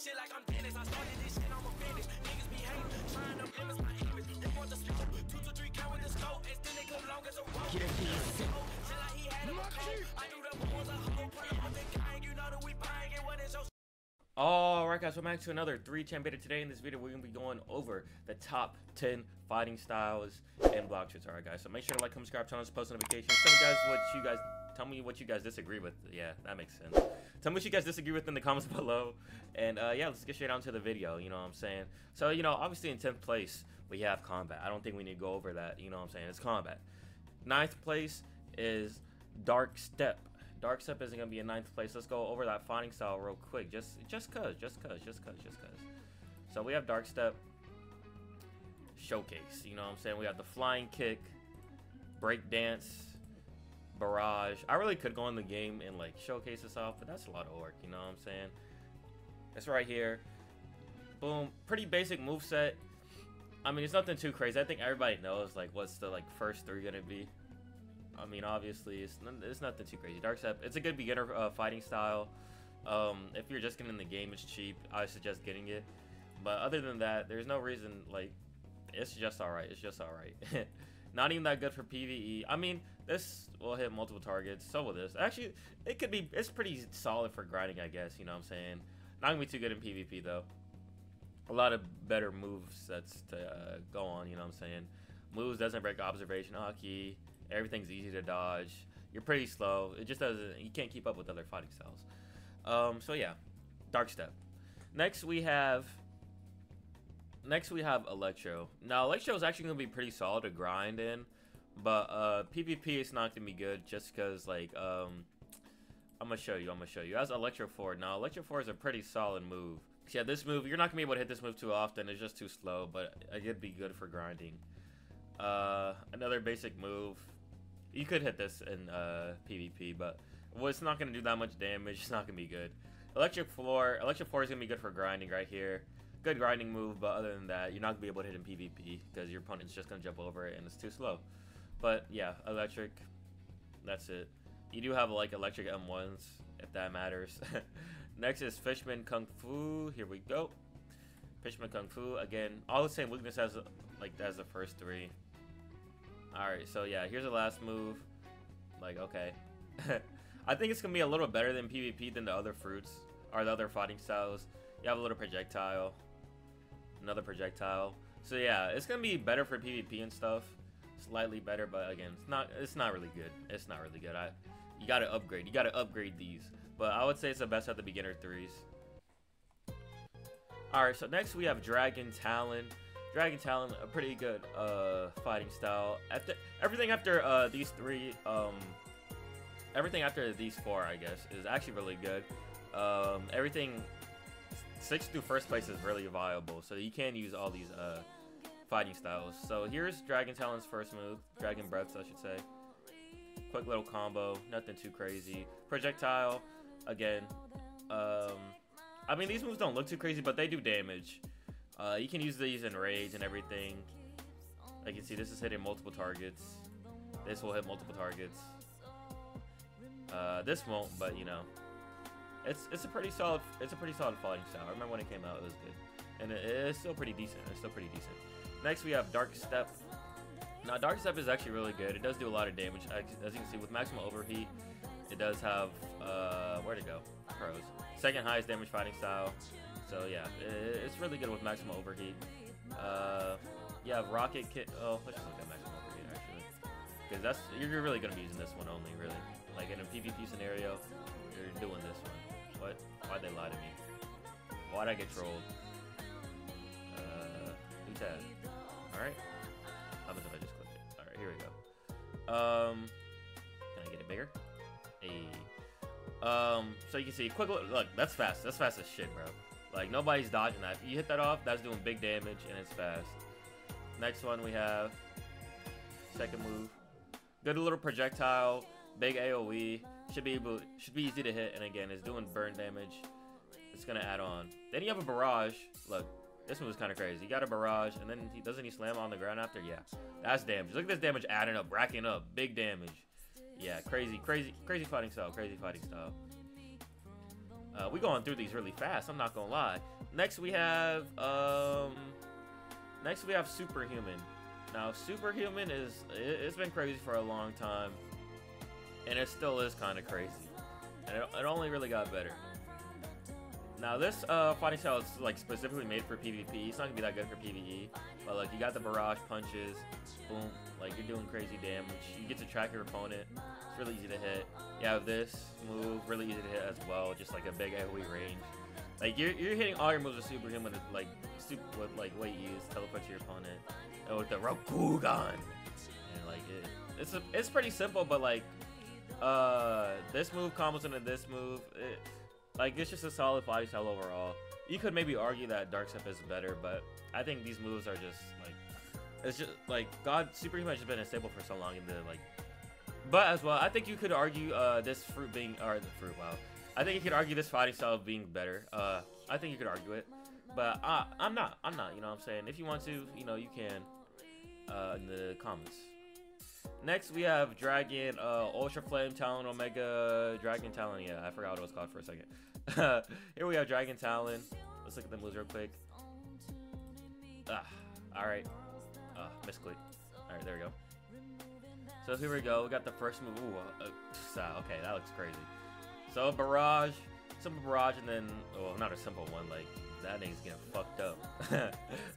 this shit like I'm Dennis. I started this shit, I'ma finish. Niggas be hating, trying to limit my image. They want the smoke, 2 to 3 count with the scope. It's the nigga long as a rope. Yeah, till like he had him a cold. I knew the boy was a hoe. Pull up on the gang, you know that we buying it. What is your... Alright guys, welcome back to another 3 Champ video. Today in this video, we're going to be going over the top 10 fighting styles and block shits. Alright guys, so make sure to like, comment, subscribe, turn on post notifications. Tell me what you guys disagree with. Yeah, that makes sense. Tell me what you guys disagree with in the comments below. And yeah, let's get straight on to the video, you know what I'm saying? So, you know, obviously in 10th place, we have combat. I don't think we need to go over that, you know what I'm saying? It's combat. 9th place is dark step. Dark step isn't gonna be in 9th place. Let's go over that fighting style real quick. Just cause. So we have dark step, showcase. You know what I'm saying? We have the flying kick, break dance, barrage. I really could go in the game and like showcase this off, but that's a lot of work. You know what I'm saying? It's right here. Boom. Pretty basic move set. I mean, it's nothing too crazy. I think everybody knows like what's the like first three gonna be. I mean, obviously, it's nothing too crazy. Dark step, it's a good beginner fighting style. If you're just getting in the game, it's cheap. I suggest getting it. But other than that, there's no reason, like, it's just all right. It's just all right. Not even that good for PvE. I mean, this will hit multiple targets. So will this. Actually, it could be, it's pretty solid for grinding, I guess. You know what I'm saying? Not going to be too good in PvP, though. A lot of better move sets to go on, you know what I'm saying? Moves doesn't break observation. Hockey. Everything's easy to dodge. You're pretty slow. It just doesn't, you can't keep up with other fighting styles. So yeah, dark step. Next we have electro. Now electro is actually gonna be pretty solid to grind in, but PvP is not gonna be good just cause like I'm gonna show you. That's electro 4. Now electro 4 is a pretty solid move. Yeah, this move, you're not gonna be able to hit this move too often. It's just too slow, but it could be good for grinding. Another basic move. You could hit this in PvP, but well, it's not going to do that much damage. It's not going to be good. Electric floor is going to be good for grinding right here. Good grinding move, but other than that, you're not going to be able to hit in PvP because your opponent's just going to jump over it and it's too slow. But yeah, electric, that's it. You do have like electric M1s if that matters. Next is Fishman Kung Fu. Here we go. Fishman Kung Fu, again, all the same weakness as like as the first three. Alright, so yeah, here's the last move. Like, okay. I think it's going to be a little better than PvP than the other fruits, or the other fighting styles. You have a little projectile. Another projectile. So yeah, it's going to be better for PvP and stuff. Slightly better, but again, it's not really good. It's not really good. You got to upgrade. You got to upgrade these. But I would say it's the best at the beginner threes. Alright, so next we have Dragon Talon. Dragon Talon, a pretty good fighting style. Everything after these four, I guess, is actually really good. Everything 6th through 1st place is really viable, so you can use all these fighting styles. So here's Dragon Talon's first move, Dragon Breaths, I should say. Quick little combo, nothing too crazy. Projectile, again. I mean, these moves don't look too crazy, but they do damage. You can use these in rage and everything. Like you see, this is hitting multiple targets. This will hit multiple targets. This won't, but you know, it's a pretty solid fighting style. I remember when it came out, it was good, and it's still pretty decent. Next, we have Dark Step. Now, Dark Step is actually really good. It does do a lot of damage, as you can see, with maximum overheat. It does have where'd it go? Pros. Second highest damage fighting style. So yeah, it's really good with maximum overheat. You have rocket kit. Oh, let's just look at maximum overheat actually, because that's you're really gonna be using this one only really. Like in a PvP scenario, you're doing this one. What? Why'd they lie to me? Why'd I get trolled? Who's that? All right. How about if I just click it? All right, here we go. Can I get it bigger? Hey. So you can see, quick look, that's fast. That's fast as shit, bro. Like, nobody's dodging that. If you hit that off, that's doing big damage, and it's fast. Next one we have, second move. Good little projectile, big AoE. Should be easy to hit, and again, it's doing burn damage. It's gonna add on. Then you have a barrage. Look, this one was kind of crazy. You got a barrage, and then doesn't he slam on the ground after? Yeah, that's damage. Look at this damage adding up, racking up, big damage. Yeah, crazy fighting style. We're going through these really fast, I'm not gonna lie. Next we have Superhuman. Now Superhuman is, it's been crazy for a long time, and it still is kind of crazy, and it only really got better. Now this fighting style is like specifically made for PvP. It's not gonna be that good for PvE, but like you got the barrage punches, boom, like you're doing crazy damage. You get to track your opponent. It's really easy to hit. You have this move, really easy to hit as well, just like a big AoE range. Like you're hitting all your moves with Superhuman, like with like weight use, teleport to your opponent, and with the Rokugan, and like it's pretty simple, but like this move combos into this move. Like, it's just a solid fighting style overall. You could maybe argue that Dark Champ is better, but I think these moves are just, like... It's just, like, God, Superhuman has just been a staple for so long in the, like... But, as well, I think you could argue this fruit being... Or, the fruit, wow. I think you could argue this fighting style being better. I think you could argue it. But, I'm not, you know what I'm saying? If you want to, you know, you can. In the comments. Next, we have Dragon, Ultra Flame Talon, Omega Dragon Talon. Yeah, I forgot what it was called for a second. Here we have Dragon Talon. Let's look at the moves real quick. Alright. Misclick. Alright, there we go. So here we go. We got the first move. Ooh, okay, that looks crazy. So, Barrage. Simple Barrage, and then, well, not a simple one. Like, that thing's getting fucked up.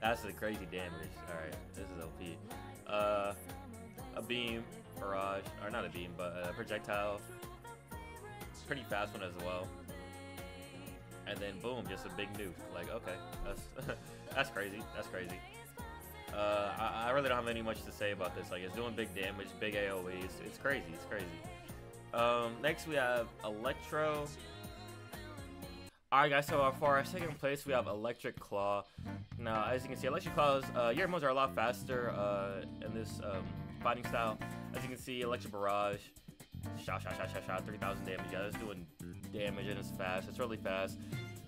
That's the crazy damage. Alright, this is OP. A beam, barrage, or not a beam, but a projectile. Pretty fast one as well. And then boom, just a big nuke. Like, okay, that's that's crazy. That's crazy. I really don't have any much to say about this. Like, it's doing big damage, big AoE. It's crazy. It's crazy. Next we have Electro. Alright guys, so for our second place, we have Electric Claw. Now, as you can see, Electric Claw's your moves are a lot faster in this fighting style. As you can see, Electric Barrage, shot, 3,000 damage. Yeah, that's doing damage and it's fast. It's really fast.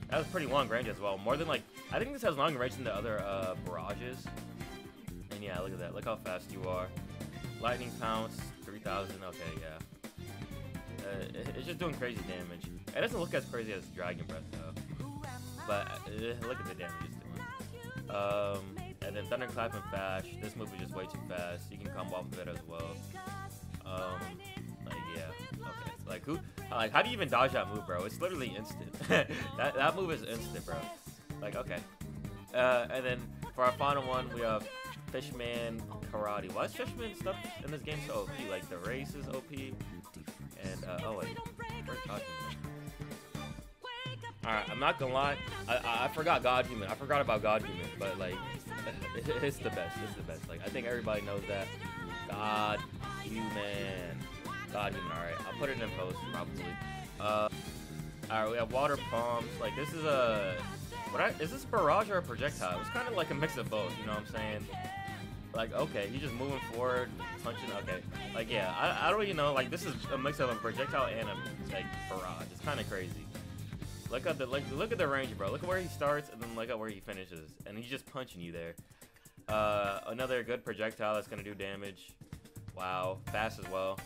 That was pretty long range as well. More than like, I think this has longer range than the other barrages. And yeah, look at that. Look how fast you are. Lightning Pounce, 3,000. Okay, yeah. It's just doing crazy damage. It doesn't look as crazy as Dragon Breath though, but look at the damage it's doing. And then Thunderclap and Bash. This move is just way too fast. You can combo off of it as well. Like yeah, okay. Like who? Like how do you even dodge that move, bro? It's literally instant. that move is instant, bro. Like okay. And then for our final one, we have Fishman Karate. Why is Fishman stuff in this game so OP? Like the race is OP. And oh wait, we're talking. Alright, I'm not gonna lie, I forgot God Human. I forgot about God Human, but like, it's the best, it's the best. Like, I think everybody knows that. God Human. God Human, alright. I'll put it in post, probably. Alright, we have Water Palms. Like, this is a... is this a barrage or a projectile? It's kind of like a mix of both, you know what I'm saying? Like, okay, he's just moving forward, punching, okay. Like, yeah, I don't even know. Like, this is a mix of a projectile and a, like, barrage. It's kind of crazy. Look at the look at the range, bro. Look at where he starts, and then look at where he finishes, and he's just punching you there. Another good projectile that's gonna do damage. Wow, fast as well.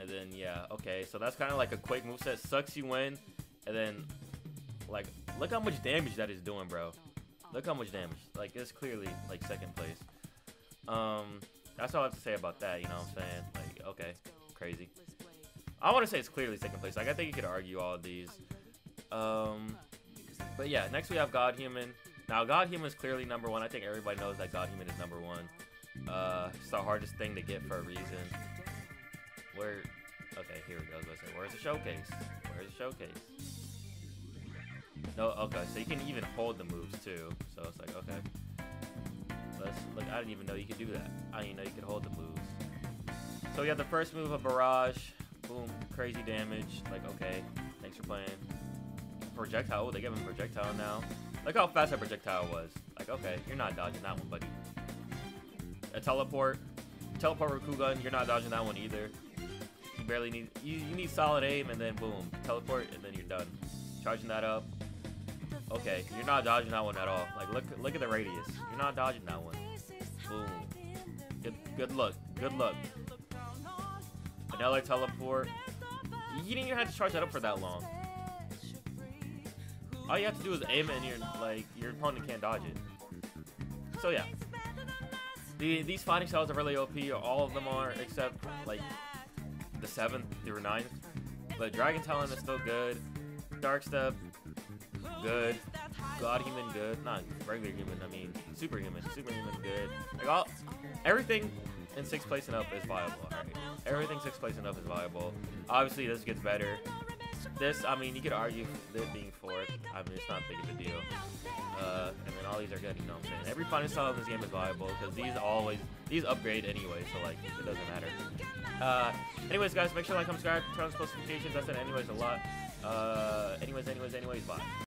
And then yeah, okay. So that's kind of like a quick moveset. Sucks you in, and then like look how much damage that is doing, bro. Look how much damage. Like it's clearly like second place. That's all I have to say about that. You know what I'm saying? Like okay, crazy. I want to say it's clearly second place. Like, I think you could argue all of these. But yeah, next we have God Human. Now, God Human is clearly number one. I think everybody knows that God Human is number one. It's the hardest thing to get for a reason. Where... Okay, here we go. I was about to say, where's the showcase? Where's the showcase? No, okay. So you can even hold the moves, too. So it's like, okay. Like, I didn't even know you could do that. I didn't even know you could hold the moves. So we have the first move of Barrage. Boom, crazy damage. Like, okay, thanks for playing. Projectile, oh, they give him projectile now. Look how fast that projectile was. Like, okay, you're not dodging that one, buddy. A teleport. Teleport Rokugan, you're not dodging that one either. You barely need, you need solid aim, and then boom. Teleport, and then you're done. Charging that up. Okay, you're not dodging that one at all. Like, look at the radius. You're not dodging that one. Boom. Good luck, good luck. Another teleport. You didn't even have to charge that up for that long. All you have to do is aim it and your opponent can't dodge it. So yeah, these fighting styles are really OP. All of them are, except like the 7th through 9th. But Dragon Talon is still good. Dark Step, good. God Human, good. Not regular human. I mean, superhuman. Superhuman, good. Like everything in 6th place and up is viable. All right, everything 6th place and up is viable. Obviously, this gets better. This, I mean, you could argue it being 4th. I mean, it's not big of a deal. I mean, all these are good, you know what I'm saying? Every fighting style in this game is viable, because these upgrade anyway, so, like, it doesn't matter. Anyways, guys, make sure to like, comment, subscribe, turn on post notifications. I said anyways a lot. Anyways, bye.